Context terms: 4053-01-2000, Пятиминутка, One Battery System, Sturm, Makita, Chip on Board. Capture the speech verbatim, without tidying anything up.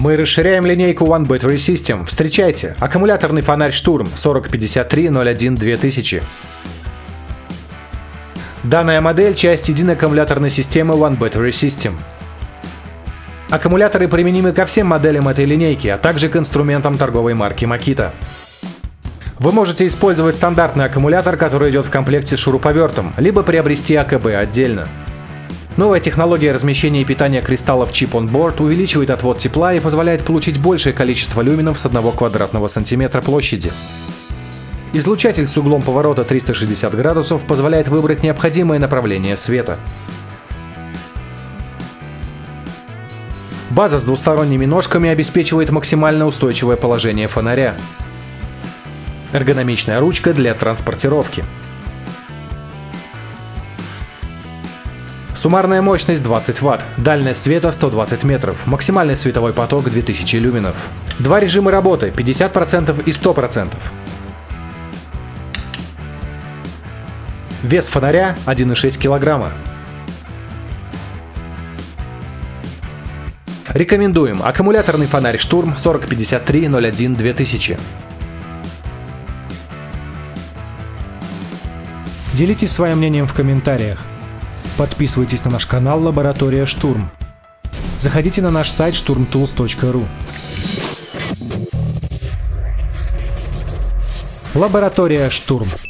Мы расширяем линейку One Battery System. Встречайте! Аккумуляторный фонарь Sturm сорок пятьдесят три ноль один две тысячи. Данная модель – часть единой аккумуляторной системы One Battery System. Аккумуляторы применимы ко всем моделям этой линейки, а также к инструментам торговой марки Makita. Вы можете использовать стандартный аккумулятор, который идет в комплекте с шуруповертом, либо приобрести АКБ отдельно. Новая технология размещения и питания кристаллов Chip on Board увеличивает отвод тепла и позволяет получить большее количество люминов с одного квадратного сантиметра площади. Излучатель с углом поворота триста шестьдесят градусов позволяет выбрать необходимое направление света. База с двусторонними ножками обеспечивает максимально устойчивое положение фонаря. Эргономичная ручка для транспортировки. Суммарная мощность двадцать ватт, дальность света сто двадцать метров, максимальный световой поток две тысячи люминов. Два режима работы – пятьдесят процентов и сто процентов. Вес фонаря – один и шесть килограмма. Рекомендуем аккумуляторный фонарь Sturm сорок пятьдесят три ноль один две тысячи. Делитесь своим мнением в комментариях. Подписывайтесь на наш канал Лаборатория Sturm. Заходите на наш сайт sturm tools точка ru. Лаборатория Sturm.